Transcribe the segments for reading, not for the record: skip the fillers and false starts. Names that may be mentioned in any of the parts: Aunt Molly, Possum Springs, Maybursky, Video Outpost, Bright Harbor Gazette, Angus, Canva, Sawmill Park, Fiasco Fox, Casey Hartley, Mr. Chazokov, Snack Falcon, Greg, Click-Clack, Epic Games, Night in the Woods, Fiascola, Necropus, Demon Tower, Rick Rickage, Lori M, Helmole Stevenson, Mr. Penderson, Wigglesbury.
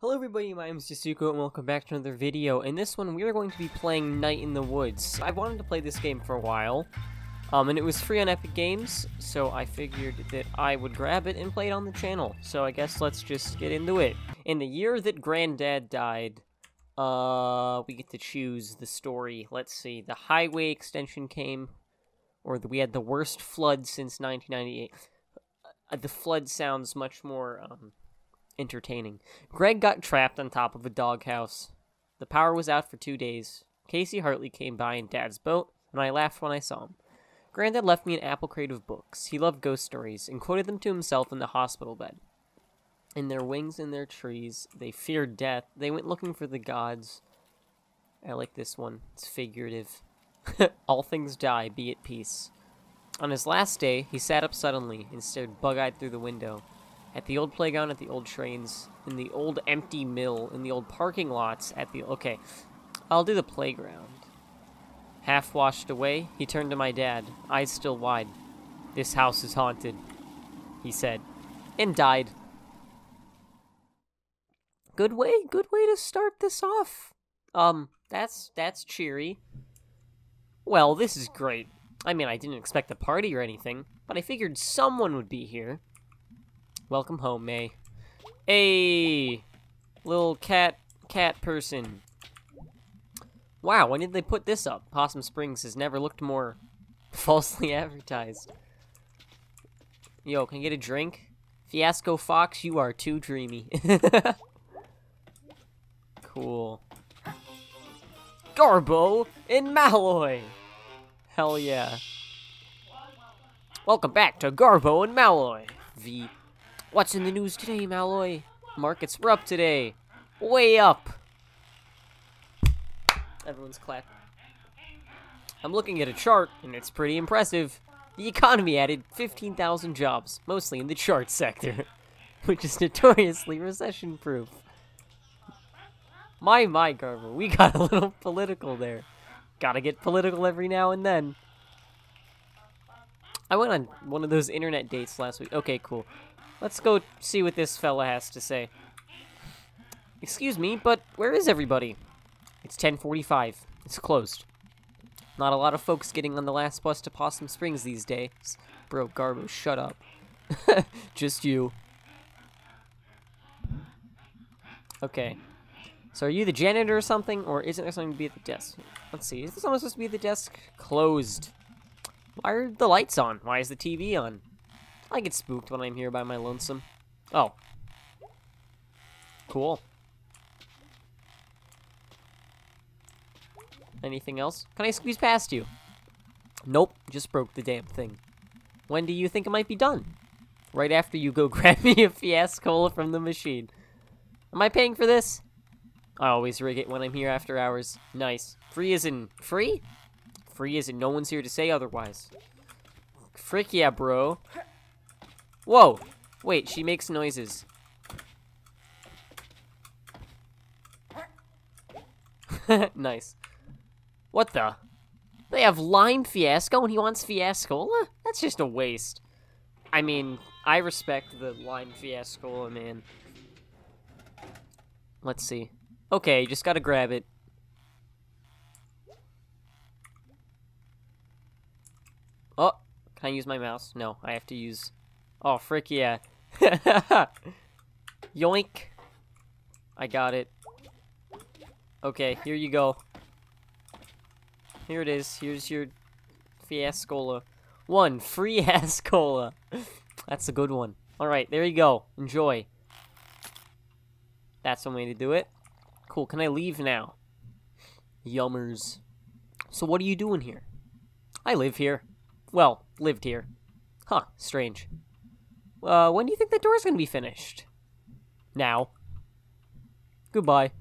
Hello everybody, my name is Chazokov and welcome back to another video. In this one, we are going to be playing Night in the Woods. I've wanted to play this game for a while, and it was free on Epic Games, so I figured that I would grab it and play it on the channel. So I guess let's just get into it. In the year that Granddad died, we get to choose the story. Let's see, the highway extension came, or we had the worst flood since 1998. The flood sounds much more, entertaining. Greg got trapped on top of a doghouse. The power was out for 2 days. Casey Hartley came by in Dad's boat, and I laughed when I saw him. Granddad left me an apple crate of books. He loved ghost stories, and quoted them to himself in the hospital bed. In their wings in their trees, they feared death. They went looking for the gods. I like this one. It's figurative. All things die, be at peace. On his last day, he sat up suddenly and stared bug-eyed through the window. At the old playground, at the old trains, in the old empty mill, in the old parking lots, at the... Okay, I'll do the playground. Half washed away, he turned to my dad, eyes still wide. This house is haunted, he said, and died. Good way to start this off. That's cheery. Well, this is great. I mean, I didn't expect a party or anything, but I figured someone would be here. Welcome home, May. Hey, little cat person. Wow, when did they put this up? Possum Springs has never looked more falsely advertised. Yo, can I get a drink? Fiasco Fox, you are too dreamy. Cool. Garbo and Malloy. Hell yeah. Welcome back to Garbo and Malloy. The... What's in the news today, Malloy? Markets were up today. Way up. Everyone's clapping. I'm looking at a chart, and it's pretty impressive. The economy added 15,000 jobs, mostly in the chart sector, which is notoriously recession-proof. My, Garber, we got a little political there. Gotta get political every now and then. I went on one of those internet dates last week. Okay, cool. Let's go see what this fella has to say. Excuse me, but where is everybody? It's 10:45. It's closed. Not a lot of folks getting on the last bus to Possum Springs these days. Bro, Garbo, shut up. Just you. Okay. So are you the janitor or something, or isn't there something to be at the desk? Let's see, is there someone supposed to be at the desk? Closed. Why are the lights on? Why is the TV on? I get spooked when I'm here by my lonesome. Oh. Cool. Anything else? Can I squeeze past you? Nope, just broke the damn thing. When do you think it might be done? Right after you go grab me a Fiascola from the machine. Am I paying for this? I always rig it when I'm here after hours. Nice. Free as in... Free? Free as in no one's here to say otherwise. Frick yeah, bro. Whoa! Wait, she makes noises. Nice. What the? They have lime Fiasco and he wants Fiascola? That's just a waste. I mean, I respect the lime Fiascola, man. Let's see. Okay, just gotta grab it. Oh, can I use my mouse? No, I have to use... Oh, frick yeah. Yoink. I got it. Okay, here you go. Here it is. Here's your Fiascola. One, free Ascola. That's a good one. Alright, there you go. Enjoy. That's one way to do it. Cool, can I leave now? Yummers. So what are you doing here? I live here. Well, lived here. Huh, strange. When do you think that door's gonna be finished? Now. Goodbye.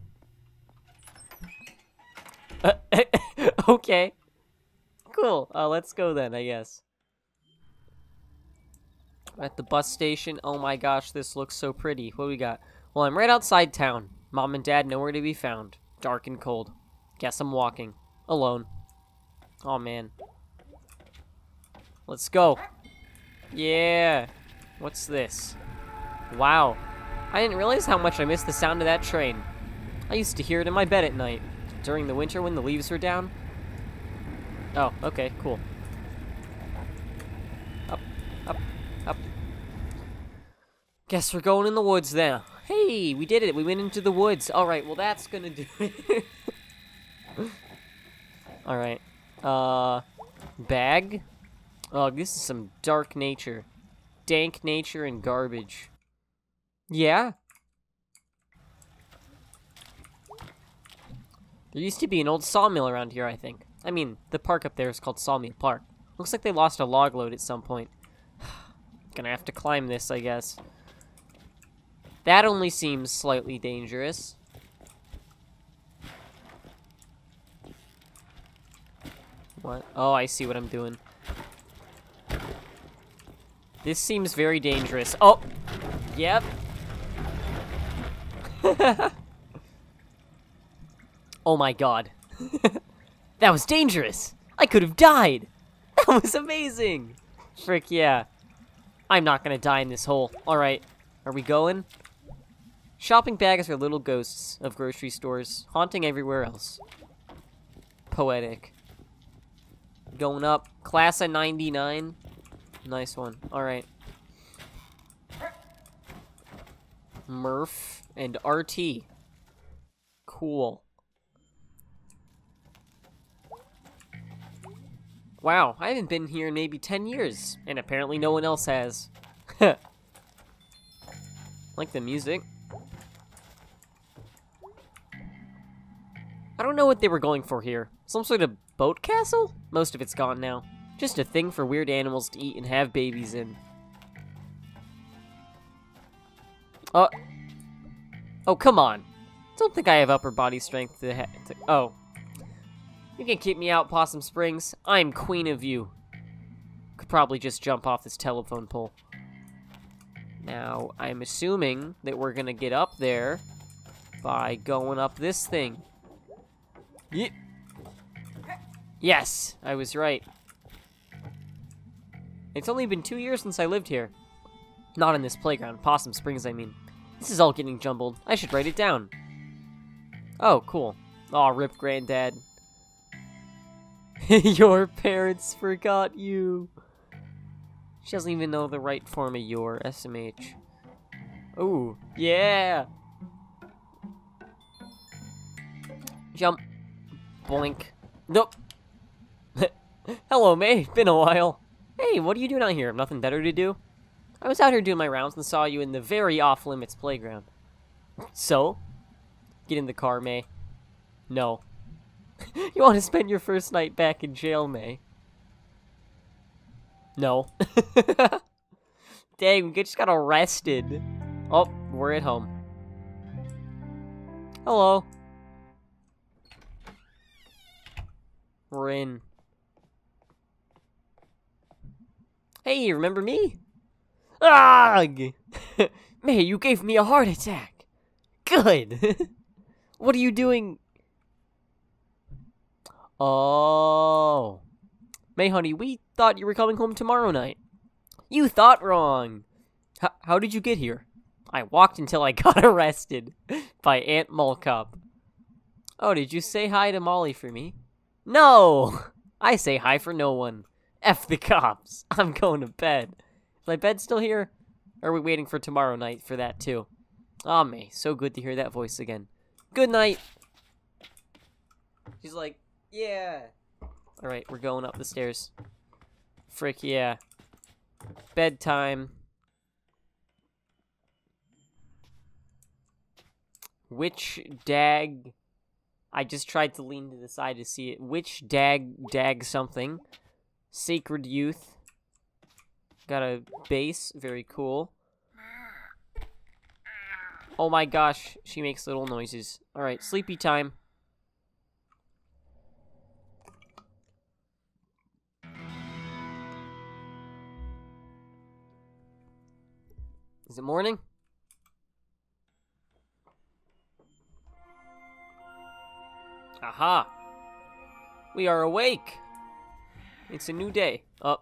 Okay. Cool. Let's go then, I guess. At the bus station. Oh my gosh, this looks so pretty. What do we got? Well, I'm right outside town. Mom and Dad nowhere to be found. Dark and cold. Guess I'm walking. Alone. Oh man. Let's go. Yeah. What's this? Wow. I didn't realize how much I missed the sound of that train. I used to hear it in my bed at night, during the winter when the leaves were down. Oh, okay, cool. Up, up, up. Guess we're going in the woods now. Hey, we did it, we went into the woods. Alright, well that's gonna do it. Alright, bag? Oh, this is some dark nature. Dank nature and garbage. Yeah. There used to be an old sawmill around here, I think. I mean, the park up there is called Sawmill Park. Looks like they lost a log load at some point. Gonna have to climb this, I guess. That only seems slightly dangerous. What? Oh, I see what I'm doing. This seems very dangerous. Oh! Yep. Oh my god. That was dangerous! I could have died! That was amazing! Frick yeah. I'm not gonna die in this hole. Alright, are we going? Shopping bags are little ghosts of grocery stores, haunting everywhere else. Poetic. Going up. Class of 99. Nice one. Alright. Murph and RT. Cool. Wow, I haven't been here in maybe 10 years, and apparently no one else has. Like the music. I don't know what they were going for here. Some sort of boat castle? Most of it's gone now. Just a thing for weird animals to eat and have babies in. Oh, come on. Don't think I have upper body strength to oh. You can keep me out, Possum Springs. I'm queen of you. Could probably just jump off this telephone pole. Now, I'm assuming that we're gonna get up there by going up this thing. Yep. Yes, I was right. It's only been 2 years since I lived here. Not in this playground. Possum Springs, I mean. This is all getting jumbled. I should write it down. Oh, cool. Aw, rip granddad. Your parents forgot you. She doesn't even know the right form of your SMH. Ooh, yeah. Jump. Boink. Nope. Hello, May. Been a while. Hey, what are you doing out here? Nothing better to do? I was out here doing my rounds and saw you in the very off-limits playground. So? Get in the car, May. No. You want to spend your first night back in jail, May? No. Dang, we just got arrested. Oh, we're at home. Hello. We're in. Hey, remember me? Ugh! May, you gave me a heart attack. Good. What are you doing? Oh. May, honey, we thought you were coming home tomorrow night. You thought wrong. How did you get here? I walked until I got arrested by Aunt Molcop. Oh, did you say hi to Molly for me? No! I say hi for no one. F the cops. I'm going to bed. Is my bed still here? Or are we waiting for tomorrow night for that, too? Aw, May, so good to hear that voice again. Good night. She's like... Yeah. Alright, we're going up the stairs. Frick yeah. Bedtime. Which dag... I just tried to lean to the side to see it. Which dag something. Sacred youth. Got a bass. Very cool. Oh my gosh. She makes little noises. Alright, sleepy time. Is it morning? Aha! We are awake! It's a new day. Oh.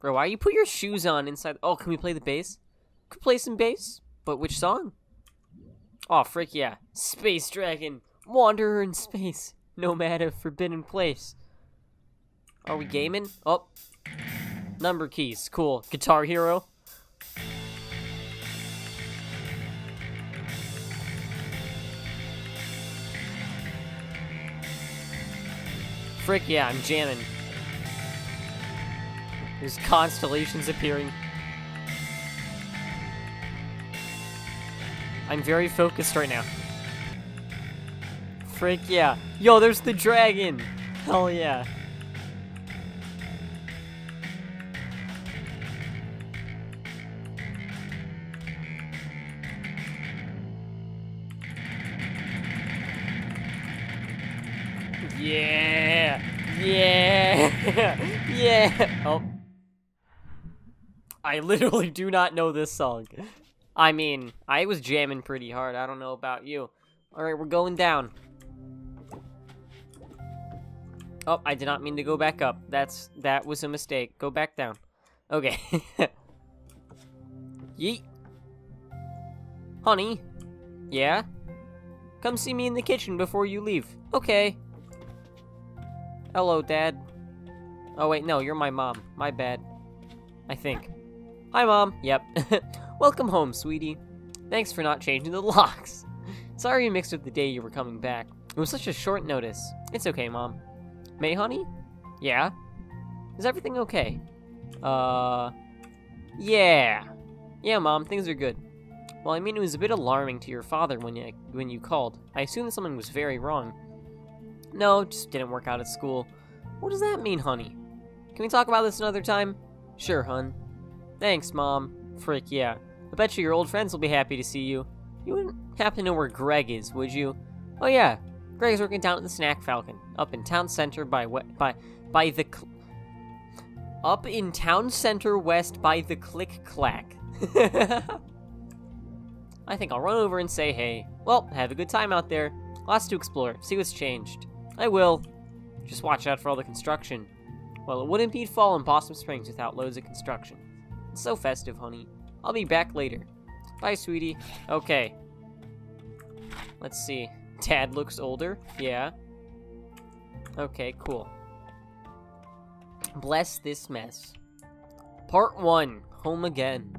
Bro, why you put your shoes on inside? Oh, can we play the bass? Could play some bass, but which song? Aw, frick yeah. Space Dragon, Wanderer in Space, Nomad of Forbidden Place. Are we gaming? Oh. Number keys, cool. Guitar Hero. Frick yeah, I'm jamming. There's constellations appearing. I'm very focused right now. Frick yeah. Yo, there's the dragon! Hell yeah. Yeah! Yeah! Yeah! Oh. I literally do not know this song. I mean, I was jamming pretty hard. I don't know about you. Alright, we're going down. Oh, I did not mean to go back up. That was a mistake. Go back down. Okay. Yeet. Honey? Yeah? Come see me in the kitchen before you leave. Okay. Hello, Dad. Oh, wait, no, you're my mom. My bad. I think. Hi, Mom. Yep. Welcome home, sweetie. Thanks for not changing the locks. Sorry you mixed up the day you were coming back. It was such a short notice. It's okay, Mom. May, honey? Yeah? Is everything okay? Yeah. Yeah, Mom, things are good. Well, I mean, it was a bit alarming to your father when you called. I assumed that something was very wrong. No, just didn't work out at school. What does that mean, honey? Can we talk about this another time? Sure, hun. Thanks, Mom. Frick, yeah. I bet you your old friends will be happy to see you. You wouldn't happen to know where Greg is, would you? Oh, yeah. Greg's working down at the Snack Falcon. Up in town center Up in town center west by the Click-Clack. I think I'll run over and say hey. Well, have a good time out there. Lots to explore. See what's changed. I will. Just watch out for all the construction. Well, it would indeed fall in Possum Springs without loads of construction. It's so festive, honey. I'll be back later. Bye, sweetie. Okay. Let's see. Dad looks older. Yeah. Okay, cool. Bless this mess. Part 1. Home again.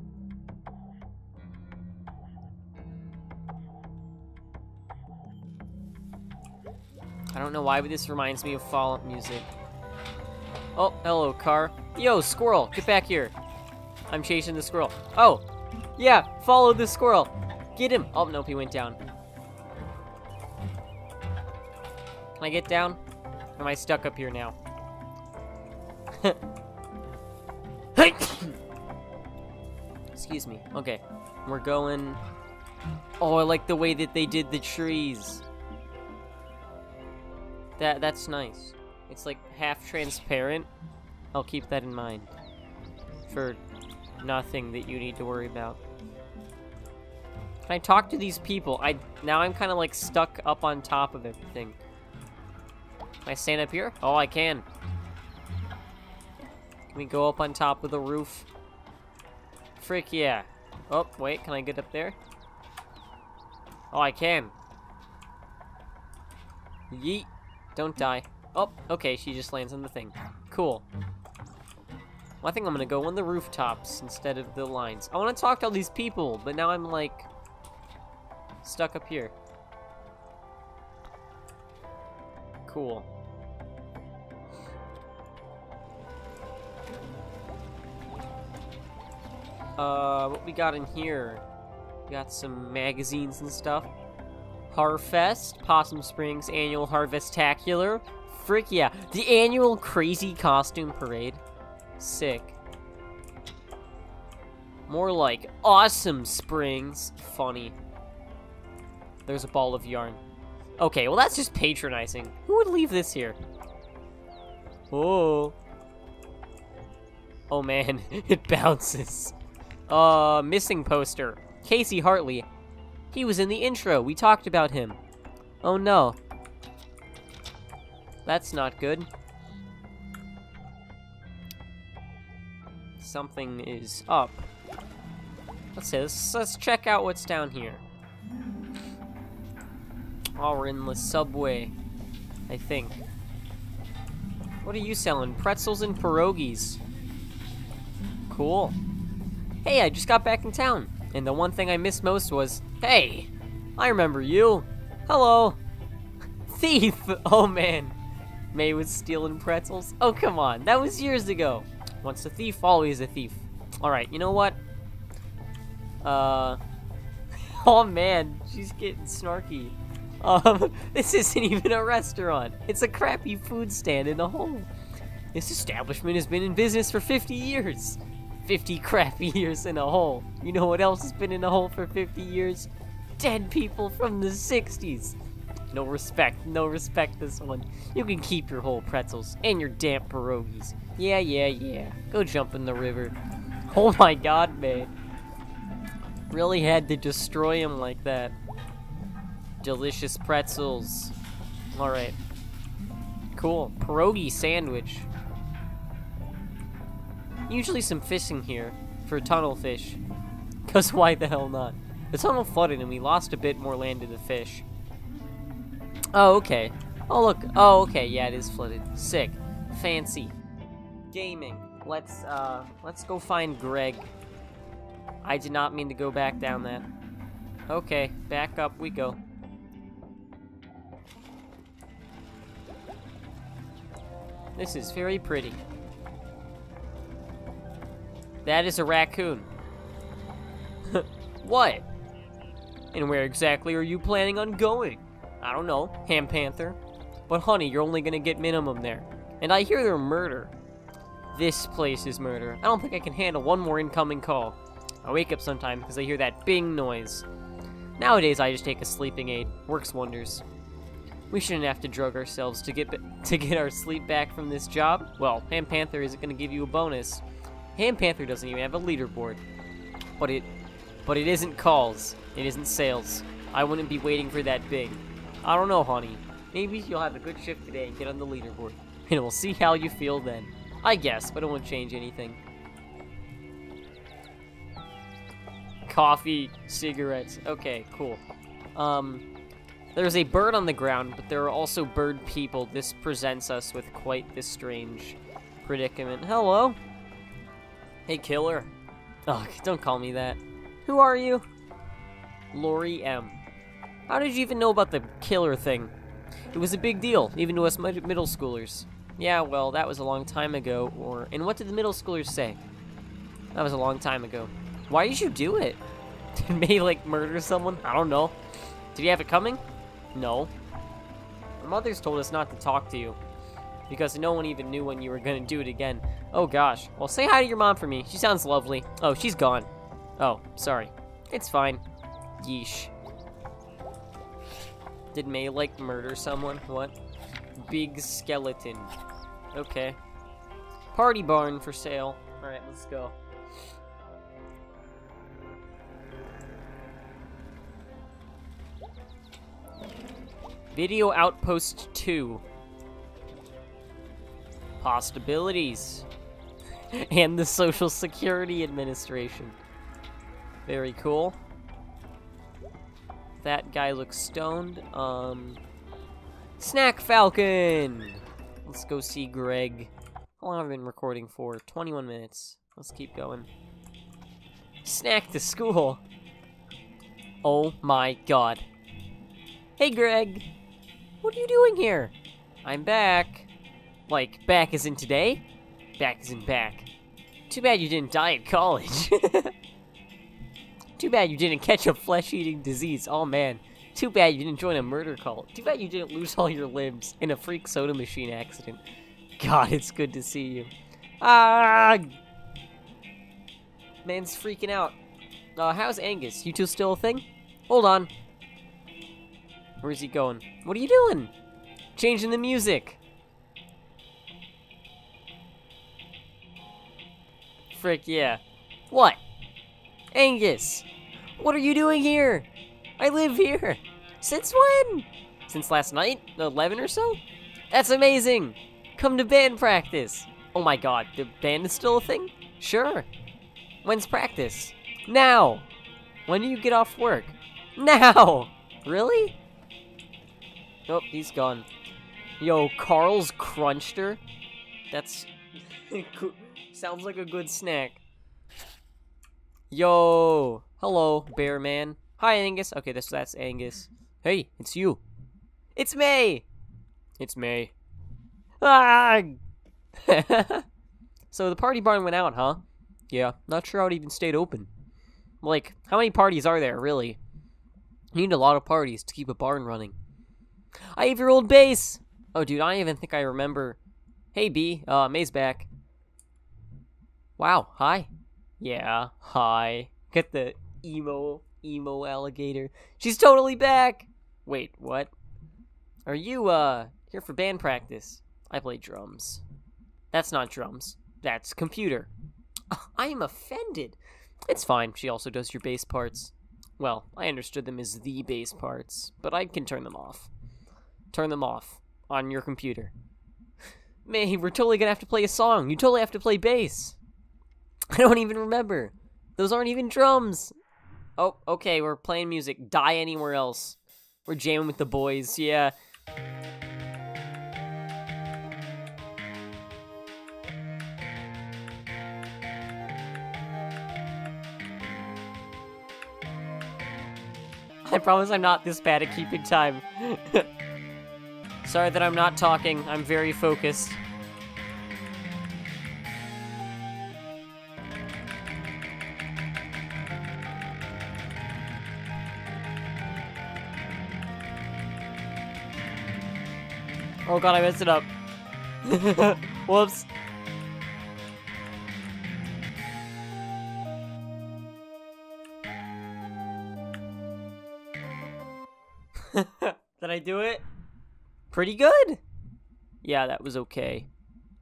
I don't know why, but this reminds me of Fallout music. Oh, hello, car. Yo, squirrel, get back here. I'm chasing the squirrel. Oh, yeah, follow the squirrel. Get him. Oh, nope, he went down. Can I get down? Or am I stuck up here now? Excuse me. Okay, we're going. Oh, I like the way that they did the trees. That's nice. It's like half transparent. I'll keep that in mind. For nothing that you need to worry about. Can I talk to these people? Now I'm kind of like stuck up on top of everything. Can I stand up here? Oh, I can. Can we go up on top of the roof? Frick yeah. Oh, wait, can I get up there? Oh, I can. Yeet. Don't die. Oh, okay, she just lands on the thing. Cool. Well, I think I'm gonna go on the rooftops instead of the lines. I wanna talk to all these people, but now I'm, like, stuck up here. Cool. What we got in here? We got some magazines and stuff. Harfest, Possum Springs Annual Harvestacular. Frick yeah. The annual crazy costume parade. Sick. More like Awesome Springs. Funny. There's a ball of yarn. Okay, well that's just patronizing. Who would leave this here? Oh. Oh man, it bounces. Missing poster. Casey Hartley. He was in the intro. We talked about him. Oh no. That's not good. Something is up. Let's see, let's check out what's down here. Oh, we're in the subway, I think. What are you selling? Pretzels and pierogies. Cool. Hey, I just got back in town, and the one thing I missed most was, hey, I remember you. Hello. Thief! Oh, man. May was stealing pretzels. Oh, come on. That was years ago. Once a thief, always a thief. Alright, you know what? Oh, man. She's getting snarky. This isn't even a restaurant. It's a crappy food stand in the hole. This establishment has been in business for 50 years. 50 crappy years in a hole. You know what else has been in a hole for 50 years? Dead people from the 60s. No respect this one. You can keep your whole pretzels and your damp pierogies. Yeah. Go jump in the river. Oh my god, man. Really had to destroy him like that. Delicious pretzels. Alright. Cool. Pierogi sandwich. Usually some fishing here for tunnel fish. Because why the hell not? The tunnel flooded and we lost a bit more land to the fish. Oh, okay. Oh, look. Oh, okay. Yeah, it is flooded. Sick. Fancy. Gaming. Let's go find Greg. I did not mean to go back down that. Okay. Back up we go. This is very pretty. That is a raccoon. What? And where exactly are you planning on going? I don't know, Ham Panther. But honey, you're only gonna get minimum there. And I hear they're murder. This place is murder. I don't think I can handle one more incoming call. I wake up sometime because I hear that bing noise. Nowadays, I just take a sleeping aid. Works wonders. We shouldn't have to drug ourselves to get our sleep back from this job. Well, Ham Panther isn't gonna give you a bonus. Ham Panther doesn't even have a leaderboard. But it isn't calls. It isn't sales. I wouldn't be waiting for that bing. I don't know, honey. Maybe you'll have a good shift today and get on the leaderboard. And we'll see how you feel then. I guess, but it won't change anything. Coffee, cigarettes. Okay, cool. There's a bird on the ground, but there are also bird people. This presents us with quite the strange predicament. Hello? Hey, killer. Ugh, don't call me that. Who are you? Lori M. How did you even know about the killer thing? It was a big deal, even to us middle schoolers. Yeah, well, that was a long time ago, or... And what did the middle schoolers say? That was a long time ago. Why did you do it? Did May, like, murder someone? I don't know. Did he have it coming? No. Our mothers told us not to talk to you, because no one even knew when you were gonna do it again. Oh, gosh. Well, say hi to your mom for me. She sounds lovely. Oh, she's gone. Oh, sorry. It's fine. Yeesh. Did May, like, murder someone? What? Big skeleton. Okay. Party barn for sale. Alright, let's go. Video Outpost 2. Possibilities. And the Social Security Administration. Very cool. That guy looks stoned. Snack Falcon! Let's go see Greg. How long have I been recording for? 21 minutes. Let's keep going. Snack to school! Oh my god. Hey Greg! What are you doing here? I'm back. Like, back as in today? Back as in back. Too bad you didn't die at college. Too bad you didn't catch a flesh-eating disease. Oh, man. Too bad you didn't join a murder cult. Too bad you didn't lose all your limbs in a freak soda machine accident. God, it's good to see you. Ah! Man's freaking out. How's Angus? You two still a thing? Hold on. Where's he going? What are you doing? Changing the music. Frick, yeah. What? Angus, what are you doing here? I live here. Since when? Since last night, 11 or so? That's amazing. Come to band practice. Oh my god, the band is still a thing? Sure. When's practice? Now. When do you get off work? Now! Really? Nope, he's gone. Yo, Carl's Crunchster? That's... sounds like a good snack. Yo! Hello, bear man. Hi, Angus. Okay, that's Angus. Hey, it's you. It's May! It's May. Ah! So the party barn went out, huh? Yeah, not sure how it even stayed open. Like, how many parties are there, really? You need a lot of parties to keep a barn running. I have your old base! Oh, dude, I don't even think I remember. Hey, B. May's back. Wow, hi. Yeah, hi. Get the emo alligator. She's totally back! Wait, what? Are you, here for band practice? I play drums. That's not drums. That's computer. I am offended. It's fine. She also does your bass parts. Well, I understood them as the bass parts, but I can turn them off. Turn them off. On your computer. Man, we're totally gonna have to play a song. You totally have to play bass. I don't even remember. Those aren't even drums. Oh, okay, we're playing music. Die anywhere else. We're jamming with the boys, yeah. I promise I'm not this bad at keeping time. Sorry that I'm not talking. I'm very focused. Oh god, I messed it up. Whoops. Did I do it? Pretty good. Yeah, that was okay.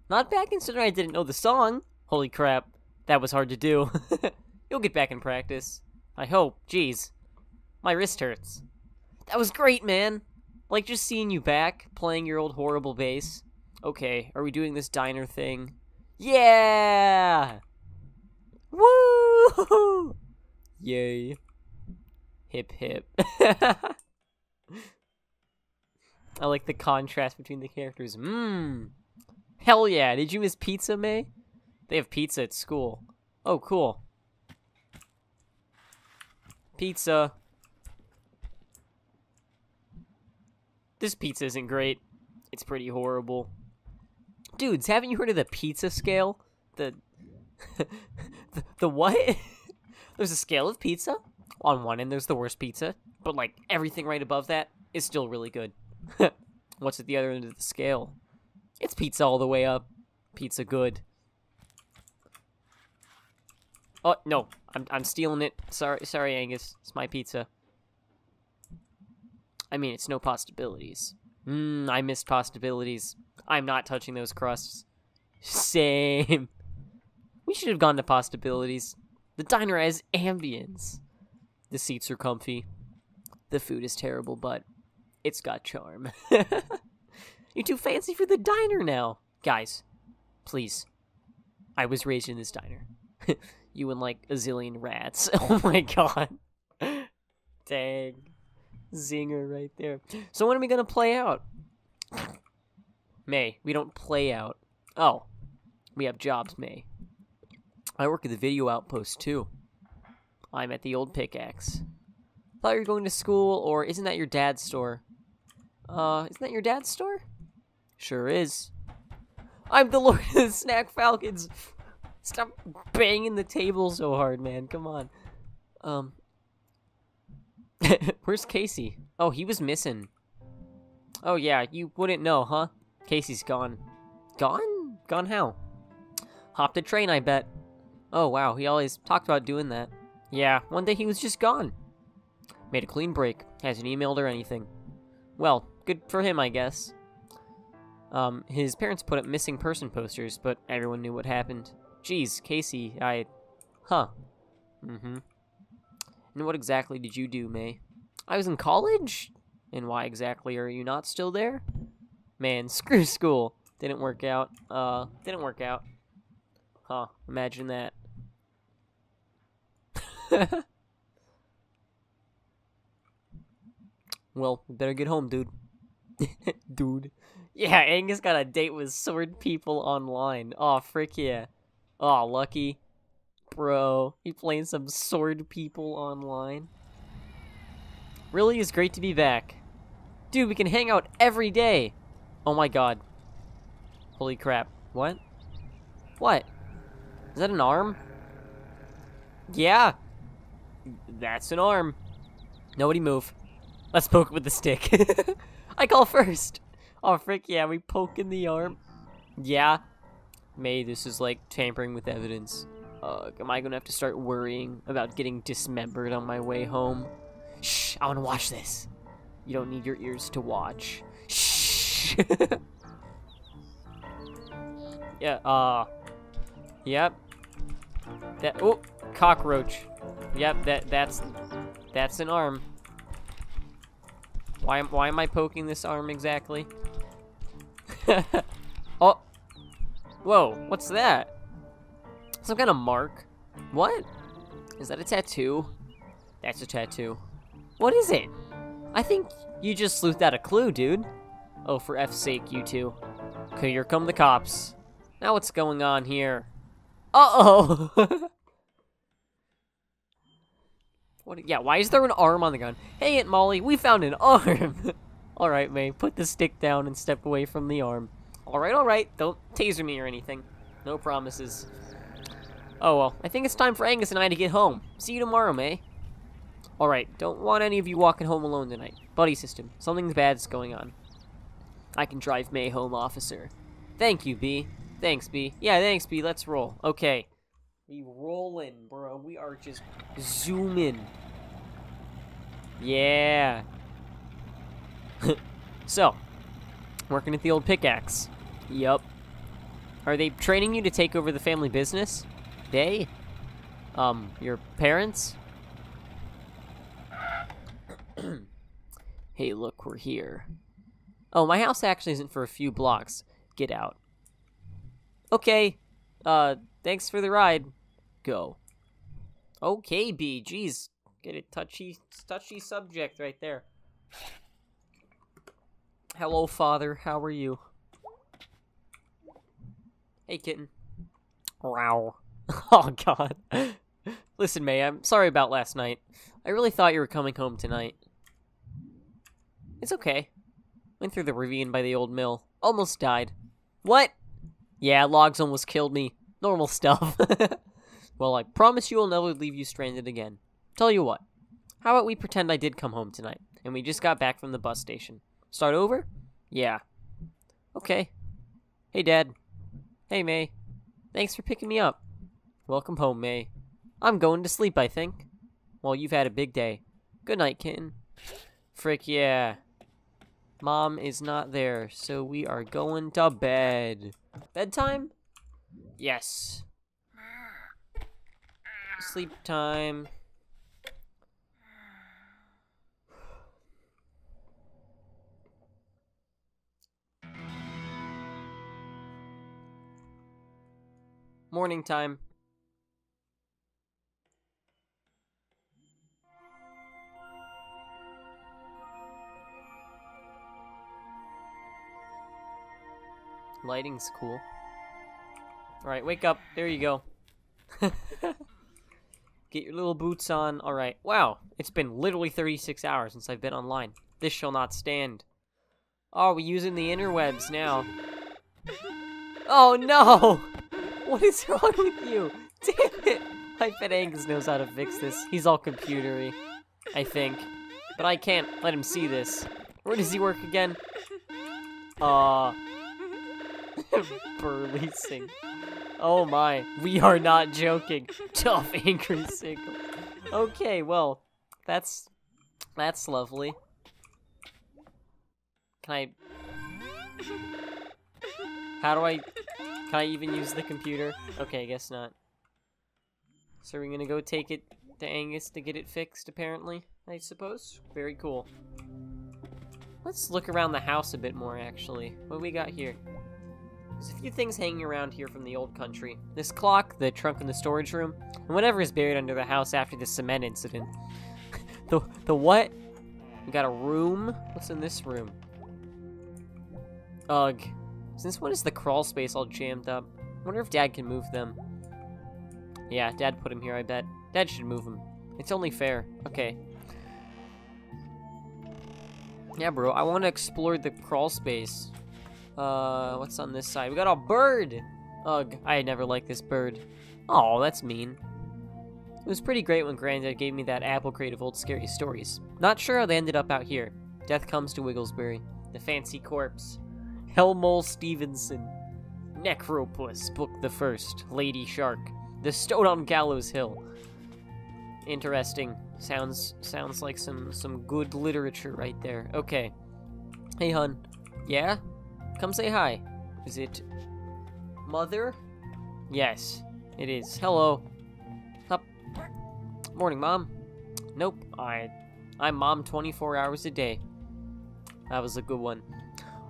Not bad considering I didn't know the song. Holy crap, that was hard to do. You'll get back in practice. I hope. Jeez. My wrist hurts. That was great, man. Like, just seeing you back, playing your old horrible bass. Okay, are we doing this diner thing? Yeah! Woo! Yay. Hip hip. I like the contrast between the characters. Mmm. Hell yeah, did you miss pizza, May? They have pizza at school. Oh, cool. Pizza. This pizza isn't great. It's pretty horrible. Dudes, haven't you heard of the pizza scale? The what? There's a scale of pizza. On one end, there's the worst pizza. But, like, everything right above that is still really good. What's at the other end of the scale? It's pizza all the way up. Pizza good. Oh, no. I'm stealing it. Sorry, Angus. It's my pizza. I mean, it's no possibilities. Mmm, I missed possibilities. I'm not touching those crusts. Same. We should have gone to possibilities. The diner has ambience. The seats are comfy. The food is terrible, but it's got charm. You're too fancy for the diner now. Guys, please. I was raised in this diner. You and like a zillion rats. Oh my god. Dang. Zinger right there. So when are we gonna play out? May, we don't play out. Oh, we have jobs, May. I work at the Video Outpost too. I'm at the old pickaxe. Thought you were going to school, or isn't that your dad's store? Isn't that your dad's store? Sure is. I'm the Lord of the Snack Falcons. Stop banging the table so hard, man. Come on. Where's Casey? Oh, he was missing. Oh yeah, you wouldn't know, huh? Casey's gone. Gone? Gone how? Hopped a train, I bet. Oh wow, he always talked about doing that. Yeah, one day he was just gone. Made a clean break. Hasn't emailed or anything. Well, good for him, I guess. His parents put up missing person posters, but everyone knew what happened. Jeez, Casey, Huh. Mm-hmm. And what exactly did you do, May? I was in college? And why exactly are you not still there? Man, screw school. Didn't work out. Huh, imagine that. Well, we better get home, dude. Dude. Yeah, Angus got a date with sword people online. Aw, frick yeah. Aw, lucky. Bro, he playing some sword people online. Really is great to be back. Dude, we can hang out every day. Oh my god. Holy crap. What? What? Is that an arm? Yeah. That's an arm. Nobody move. Let's poke with the stick. I call first. Oh, frick, yeah, we poke in the arm. Yeah. May, this is like tampering with evidence. Am I gonna have to start worrying about getting dismembered on my way home? Shh, I wanna watch this. You don't need your ears to watch. Shh. Yeah, yep. That, oh, cockroach. Yep, that's an arm. Why am I poking this arm exactly? Oh. Whoa, what's that? Some kind of mark. What? Is that a tattoo? That's a tattoo. What is it? I think you just sleuthed out a clue, dude. Oh, for F's sake, you two. Okay, here come the cops. Now what's going on here? Uh-oh! What, yeah, why is there an arm on the gun? Hey, Aunt Molly, we found an arm! Alright, May, put the stick down and step away from the arm. Alright, don't taser me or anything. No promises. Oh well, I think it's time for Angus and I to get home. See you tomorrow, May. Alright, don't want any of you walking home alone tonight. Buddy system, something bad's going on. I can drive May home, officer. Thank you, B. Thanks, B. Yeah, thanks, B. Let's roll. Okay. We rollin', bro. We are just zoomin'. Yeah. So, working at the old pickaxe. Yup. Are they training you to take over the family business? They? Your parents? Hey, look, we're here. Oh, my house actually isn't for a few blocks. Get out. Okay. Thanks for the ride. Go. Okay, B. Jeez. Get a touchy subject right there. Hello, father. How are you? Hey, kitten. Wow. Oh, God. Listen, May, I'm sorry about last night. I really thought you were coming home tonight. It's okay. Went through the ravine by the old mill. Almost died. What? Yeah, logs almost killed me. Normal stuff. Well, I promise you I'll never leave you stranded again. Tell you what, how about we pretend I did come home tonight, and we just got back from the bus station. Start over? Yeah. Okay. Hey, Dad. Hey, May. Thanks for picking me up. Welcome home, May. I'm going to sleep, I think. Well, you've had a big day. Good night, kitten. Frick yeah. Mom is not there, so we are going to bed. Bedtime? Yes. Sleep time. Morning time. Lighting's cool. Alright, wake up. There you go. Get your little boots on. Alright. Wow. It's been literally 36 hours since I've been online. This shall not stand. Oh, we're using the interwebs now. Oh, no! What is wrong with you? Damn it! I bet Angus knows how to fix this. He's all computery, I think. But I can't let him see this. Where does he work again? Burly Singh. Oh my, we are not joking. Tough, angry Signal. Okay, well, that's lovely. Can I? How do I? Can I even use the computer? Okay, I guess not. So we're gonna go take it to Angus to get it fixed, apparently, I suppose. Very cool. Let's look around the house a bit more, actually. What do we got here? There's a few things hanging around here from the old country. This clock, the trunk in the storage room, and whatever is buried under the house after the cement incident. The what? We got a room. What's in this room? Ugh. Since when is the crawl space all jammed up? I wonder if Dad can move them. Yeah, Dad put him here, I bet. Dad should move him. It's only fair. Okay. Yeah, bro, I want to explore the crawl space. What's on this side? We got a bird! Ugh, I never liked this bird. Aw, that's mean. It was pretty great when Granddad gave me that apple crate of old scary stories. Not sure how they ended up out here. Death comes to Wigglesbury. The fancy corpse. Helmole Stevenson. Necropus, Book the First. Lady Shark. The Stone on Gallows Hill. Interesting. Sounds like some good literature right there. Okay. Hey, hun. Yeah? Come say hi. Is it... Mother? Yes, it is. Hello. Up. Morning, Mom. Nope. I'm Mom 24 hours a day. That was a good one.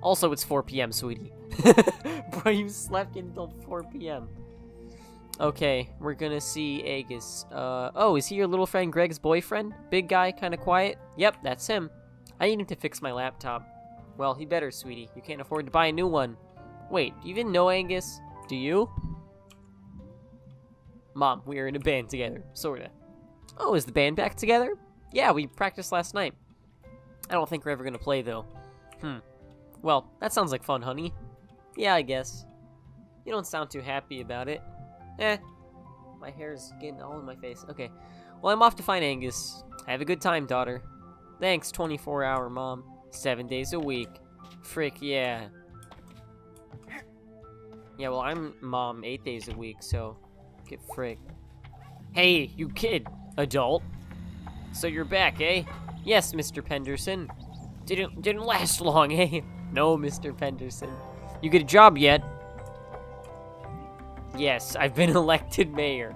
Also, it's 4 p.m., sweetie. Bro, you slept until 4 p.m. Okay, we're gonna see Angus. Oh, is he your little friend Greg's boyfriend? Big guy, kinda quiet? Yep, that's him. I need him to fix my laptop. Well, he better, sweetie. You can't afford to buy a new one. Wait, do you even know Angus? Do you? Mom, we are in a band together, sorta. Oh, is the band back together? Yeah, we practiced last night. I don't think we're ever gonna play, though. Well, that sounds like fun, honey. Yeah, I guess. You don't sound too happy about it. Eh. My hair's getting all in my face. Okay. Well, I'm off to find Angus. Have a good time, daughter. Thanks, 24-hour mom. 7 days a week. Frick, yeah. Yeah, well, I'm mom 8 days a week, so... Get frick. Hey, you kid! Adult! So you're back, eh? Yes, Mr. Penderson. Didn't last long, eh? No, Mr. Penderson. You get a job yet? Yes, I've been elected mayor.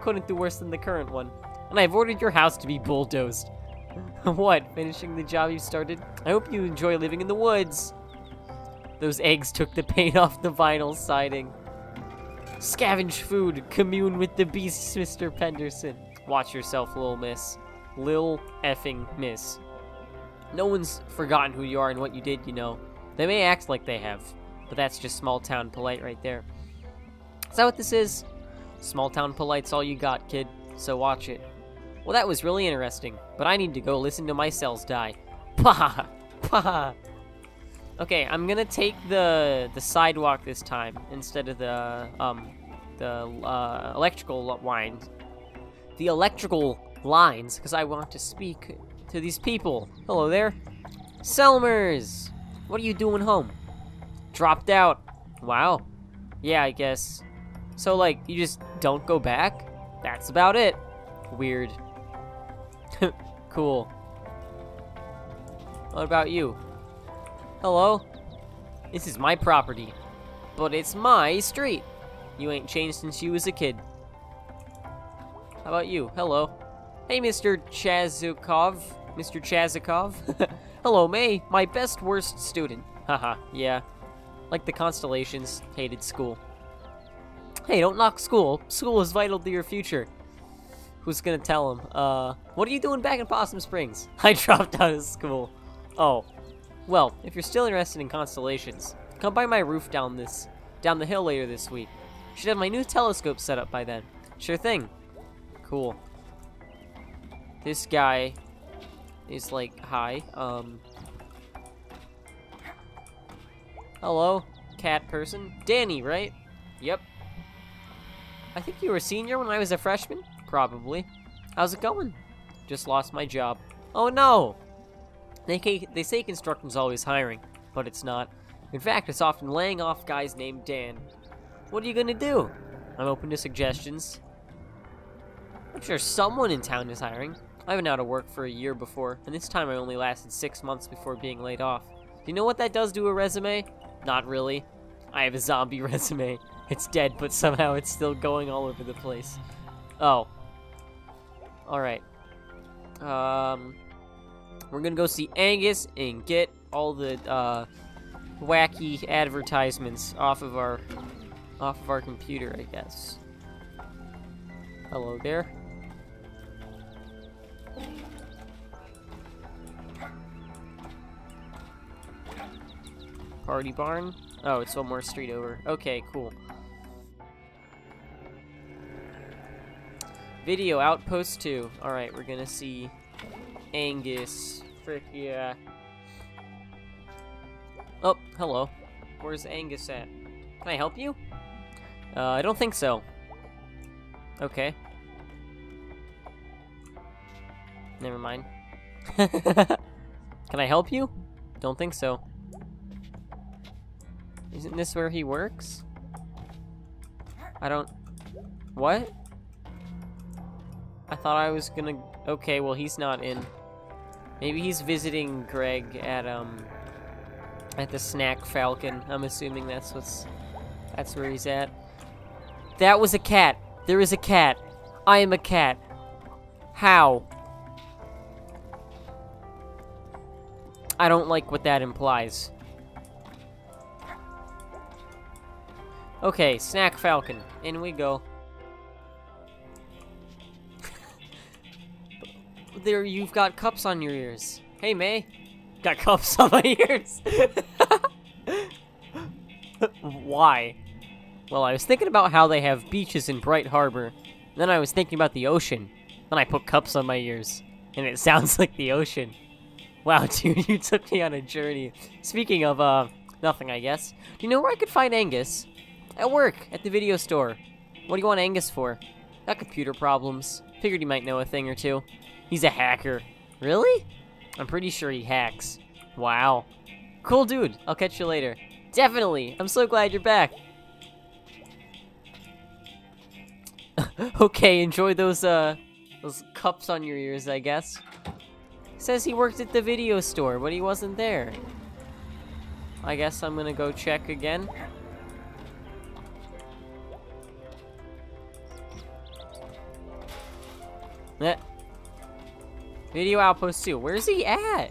Couldn't do worse than the current one. And I've ordered your house to be bulldozed. What, finishing the job you started? I hope you enjoy living in the woods. Those eggs took the paint off the vinyl siding. Scavenge food, commune with the beasts, Mr. Penderson. Watch yourself, little miss. Lil effing miss. No one's forgotten who you are and what you did, you know. They may act like they have, but that's just small town polite right there. Is that what this is? Small town polite's all you got, kid, so watch it. Well, that was really interesting, but I need to go listen to my cells die. Paha! Paha! Okay, I'm gonna take the sidewalk this time, instead of the electrical lines. The electrical lines, because I want to speak to these people. Hello there. Selmers! What are you doing home? Dropped out. Wow. Yeah, I guess. So, like, you just don't go back? That's about it. Weird. Cool. What about you? Hello? This is my property. But it's my street. You ain't changed since you was a kid. How about you? Hello. Hey, Mr. Chazokov. Mr. Chazokov. Hello, May. My best worst student. Haha, yeah. Like the constellations, hated school. Hey, don't knock school. School is vital to your future. Who's gonna tell him? What are you doing back in Possum Springs? I dropped out of school. Oh. Well, if you're still interested in constellations, come by my roof down the hill later this week. Should have my new telescope set up by then. Sure thing. Cool. This guy is like, hi, Hello, cat person. Danny, right? Yep. I think you were a senior when I was a freshman? Probably. How's it going? Just lost my job. Oh no! They say construction's always hiring, but it's not. In fact, it's often laying off guys named Dan. What are you gonna do? I'm open to suggestions. I'm sure someone in town is hiring. I've been out of work for a year before, and this time I only lasted 6 months before being laid off. Do you know what that does to a resume? Not really. I have a zombie resume. It's dead, but somehow it's still going all over the place. Oh. Alright. We're gonna go see Angus and get all the, wacky advertisements off of our computer, I guess. Hello there. Party barn? Oh, it's one more street over. Okay, cool. Video Outpost 2. Alright, we're gonna see Angus. Frick yeah. Oh, hello. Where's Angus at? Can I help you? I don't think so. Okay. Never mind. Can I help you? Don't think so. Isn't this where he works? I don't... What? I thought I was gonna... Okay, well, he's not in. Maybe he's visiting Greg at the Snack Falcon. I'm assuming that's what's... That's where he's at. That was a cat! There is a cat! I am a cat! How? I don't like what that implies. Okay, Snack Falcon. In we go. There, you've got cups on your ears. Hey, May. Got cups on my ears. Why? Well, I was thinking about how they have beaches in Bright Harbor. Then I was thinking about the ocean. Then I put cups on my ears. And it sounds like the ocean. Wow, dude, you took me on a journey. Speaking of, nothing, I guess. Do you know where I could find Angus? At work, at the video store. What do you want Angus for? Got computer problems. Figured he might know a thing or two. He's a hacker. Really? I'm pretty sure he hacks. Wow. Cool dude. I'll catch you later. Definitely. I'm so glad you're back. Okay, enjoy those cups on your ears, I guess. Says he worked at the video store, but he wasn't there. I guess I'm gonna go check again. Video Outpost 2. Where's he at?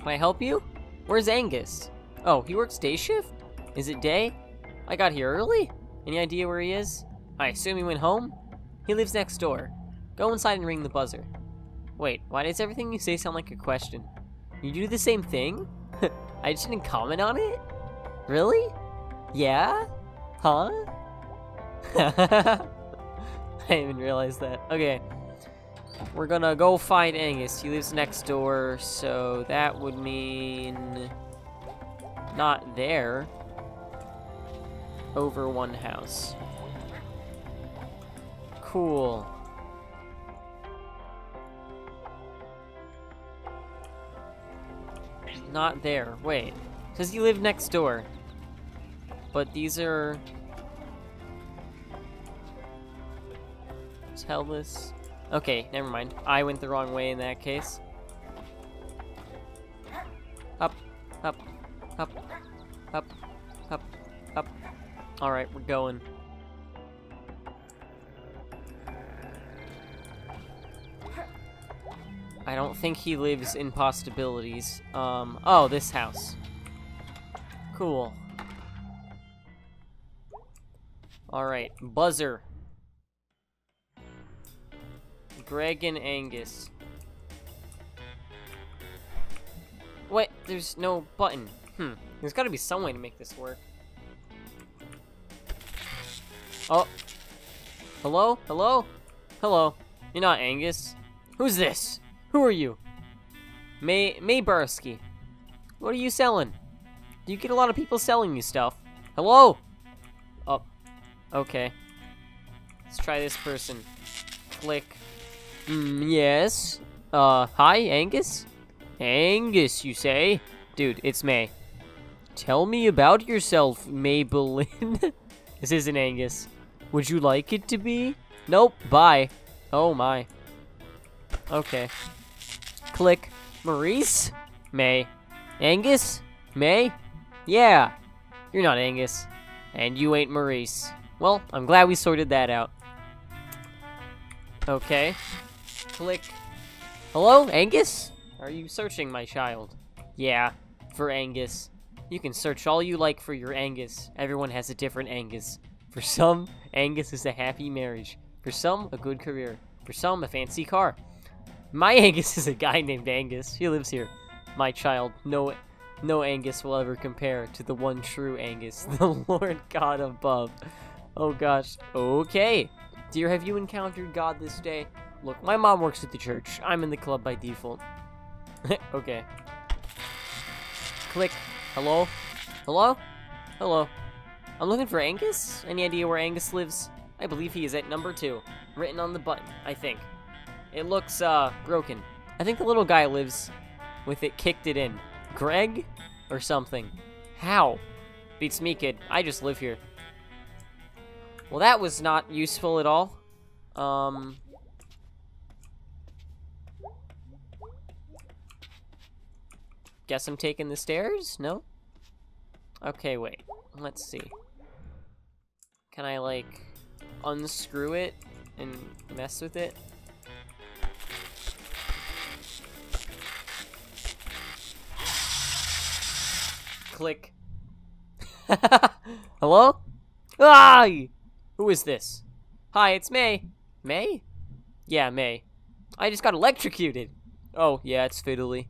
Can I help you? Where's Angus? Oh, he works day shift? Is it day? I got here early? Any idea where he is? I assume he went home? He lives next door. Go inside and ring the buzzer. Wait, why does everything you say sound like a question? You do the same thing? I just didn't comment on it? Really? Yeah? Huh? I didn't even realize that. Okay. We're gonna go find Angus. He lives next door, so that would mean... Not there. Over one house. Cool. Not there. Wait. Says he lived next door. But these are... Helpless. Okay, never mind. I went the wrong way in that case. Up, up, up, up, up, up. Alright, we're going. I don't think he lives in Possibilities. Oh, this house. Cool. Alright, buzzer. Greg and Angus. What? There's no button. There's gotta be some way to make this work. Oh. Hello? Hello? Hello. You're not Angus. Who's this? Who are you? Maybursky. What are you selling? Do you get a lot of people selling you stuff? Hello? Oh. Okay. Let's try this person. Click. Yes. Hi, Angus? Angus, you say? Dude, it's May. Tell me about yourself, Maybelline. This isn't Angus. Would you like it to be? Nope, bye. Oh my. Okay. Click. Maurice? May. Angus? May? Yeah. You're not Angus. And you ain't Maurice. Well, I'm glad we sorted that out. Okay. Click. Hello, Angus? Are you searching, my child? Yeah, for Angus. You can search all you like for your Angus. Everyone has a different Angus. For some, Angus is a happy marriage. For some, a good career. For some, a fancy car. My Angus is a guy named Angus. He lives here. My child, no Angus will ever compare to the one true Angus, the Lord God above. Oh gosh. Okay. Dear, have you encountered God this day? Look, my mom works at the church. I'm in the club by default. Okay. Click. Hello? Hello? Hello. I'm looking for Angus? Any idea where Angus lives? I believe he is at number 2. Written on the button, I think. It looks, broken. I think the little guy lives with it kicked it in. Greg? Or something. How? Beats me, kid. I just live here. Well, that was not useful at all. Guess I'm taking the stairs? No? Okay, wait. Let's see. Can I, like, unscrew it and mess with it? Click. Hello? Ah! Who is this? Hi, it's May. May? Yeah, May. I just got electrocuted. Oh, yeah, it's fiddly.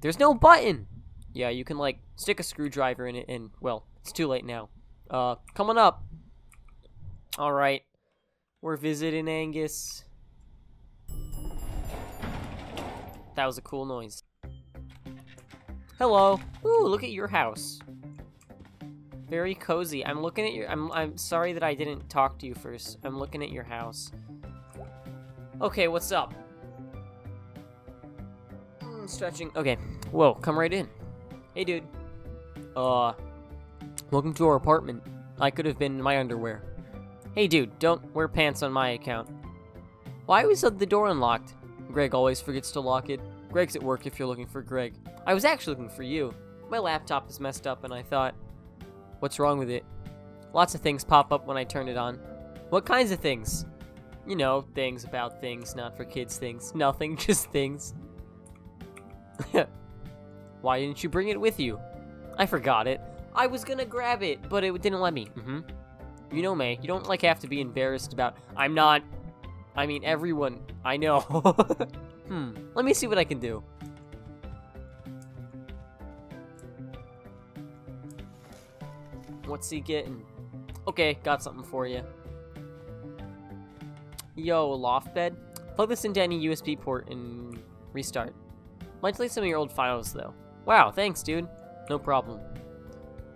There's no button! Yeah, you can, like, stick a screwdriver in it and, well, it's too late now. Coming up. Alright. We're visiting Angus. That was a cool noise. Hello. Ooh, look at your house. Very cozy. I'm looking at your... I'm sorry that I didn't talk to you first. I'm looking at your house. Okay, what's up? Stretching. Okay. Whoa, come right in. Hey, dude. Welcome to our apartment. I could have been in my underwear. Hey, dude, don't wear pants on my account. Why was the door unlocked? Greg always forgets to lock it. Greg's at work if you're looking for Greg. I was actually looking for you. My laptop is messed up and I thought... What's wrong with it? Lots of things pop up when I turn it on. What kinds of things? You know, things about things, not for kids things. Nothing, just things. Why didn't you bring it with you? I forgot it. I was gonna grab it, but it didn't let me. Mm-hmm. You know, May, you don't, like, have to be embarrassed about... I'm not... I mean, everyone... I know. Let me see what I can do. What's he getting? Okay, got something for you. Yo, a loft bed? Plug this into any USB port and restart. Might delete some of your old files, though. Wow, thanks, dude. No problem.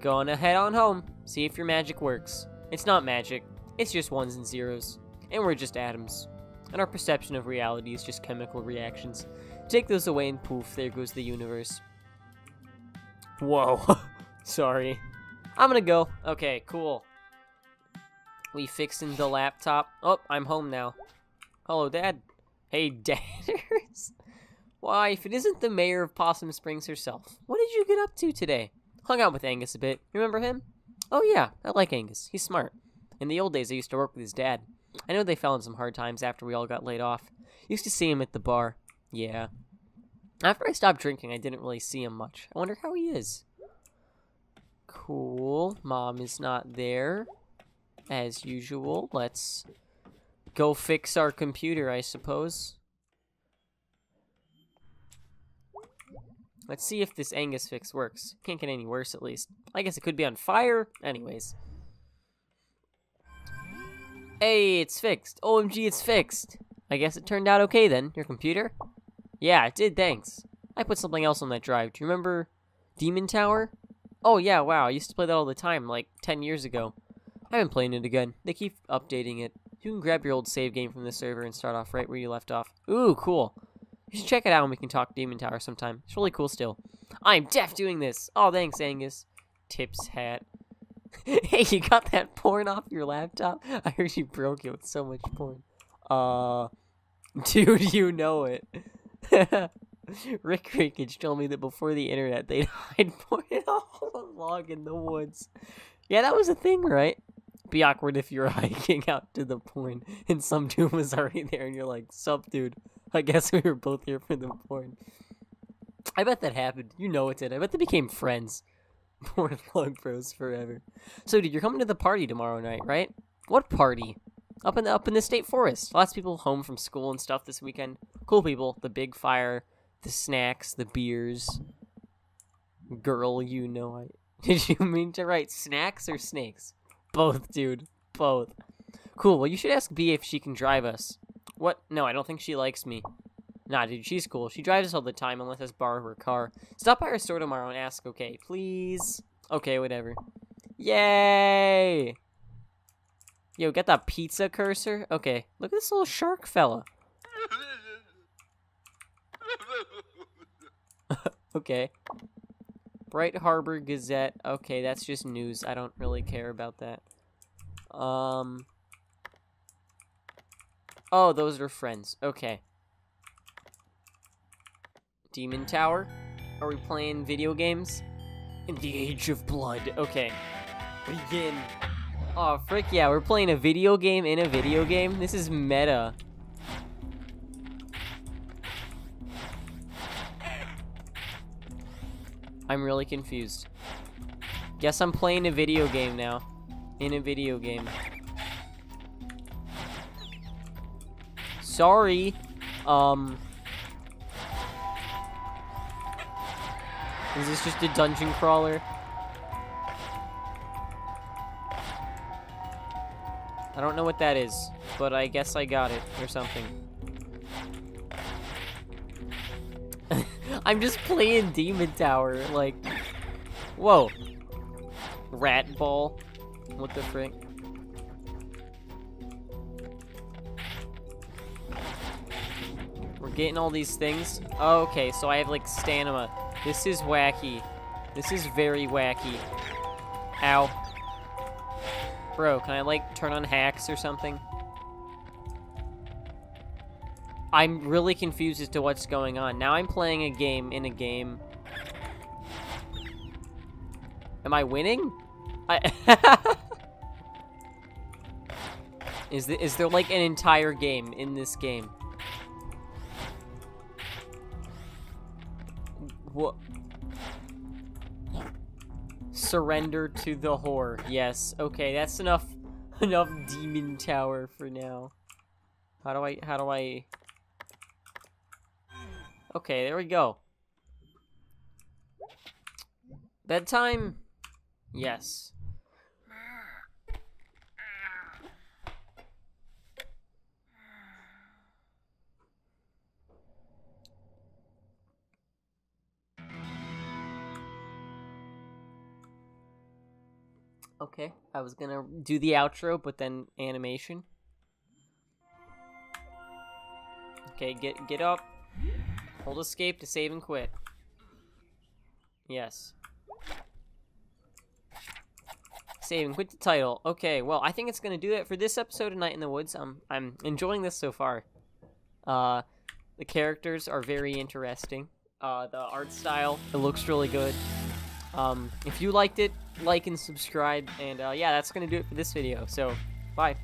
Gonna head on home. See if your magic works. It's not magic. It's just ones and zeros. And we're just atoms. And our perception of reality is just chemical reactions. Take those away and poof, there goes the universe. Whoa. Sorry. I'm gonna go. Okay, cool. We fixing the laptop. Oh, I'm home now. Hello, Dad. Hey, Dadders. Why, if it isn't the mayor of Possum Springs herself. What did you get up to today? Hung out with Angus a bit. Remember him? Oh yeah, I like Angus. He's smart. In the old days, I used to work with his dad. I know they fell in some hard times after we all got laid off. Used to see him at the bar. Yeah. After I stopped drinking, I didn't really see him much. I wonder how he is. Cool. Mom is not there. As usual. Let's go fix our computer, I suppose. Let's see if this Angus fix works. Can't get any worse, at least. I guess it could be on fire. Anyways. Hey, it's fixed. OMG, it's fixed. I guess it turned out okay, then. Your computer? Yeah, it did, thanks. I put something else on that drive. Do you remember Demon Tower? Oh, yeah, wow. I used to play that all the time, like 10 years ago. I haven't played it again. They keep updating it. You can grab your old save game from the server and start off right where you left off. Ooh, cool. You should check it out when we can talk Demon Tower sometime. It's really cool still. I'm deaf doing this. Oh, thanks, Angus. Tips hat. Hey, you got that porn off your laptop? I heard you broke it with so much porn. Dude, you know it. Rick Rickage told me that before the internet, they'd hide porn all along in the woods. Yeah, that was a thing, right? Be awkward if you're hiking out to the porn and some dude was already there and you're like, sup, dude. I guess we were both here for the porn. I bet that happened. You know it did. I bet they became friends. Porn log bros forever. So, dude, you're coming to the party tomorrow night, right? What party? Up in the state forest. Lots of people home from school and stuff this weekend. Cool people. The big fire, the snacks, the beers. Girl, you know I... Did you mean to write snacks or snakes? Both, dude. Both. Cool, well, you should ask B if she can drive us. What? No, I don't think she likes me. Nah, dude, she's cool. She drives us all the time and lets us borrow her car. Stop by her store tomorrow and ask, okay, please? Okay, whatever. Yay! Yo, get that pizza cursor? Okay, look at this little shark fella. Okay. Bright Harbor Gazette. Okay, that's just news. I don't really care about that. Oh, those are friends. Okay. Demon Tower? Are we playing video games? In the Age of Blood. Okay. Begin. Oh, frick yeah. We're playing a video game in a video game? This is meta. I'm really confused. Guess I'm playing a video game now. In a video game. Sorry. Is this just a dungeon crawler? I don't know what that is, but I guess I got it or something. I'm just playing Demon Tower, like... Whoa. Rat ball. What the frick? We're getting all these things. Oh, okay, so I have, like, stamina. This is wacky. This is very wacky. Ow. Bro, can I, like, turn on hacks or something? I'm really confused as to what's going on. Now I'm playing a game in a game. Am I winning? Is there like an entire game in this game? What? Surrender to the whore. Yes. Okay, that's enough Demon Tower for now. How do I... Okay, there we go. Bedtime? Yes. Okay, I was gonna do the outro, but then animation. Okay, get up. Hold escape to save and quit. Yes. Save and quit the title. Okay, well, I think it's gonna do that for this episode of Night in the Woods. I'm enjoying this so far. The characters are very interesting. The art style, it looks really good. If you liked it, like and subscribe, and yeah, that's gonna do it for this video. So, bye.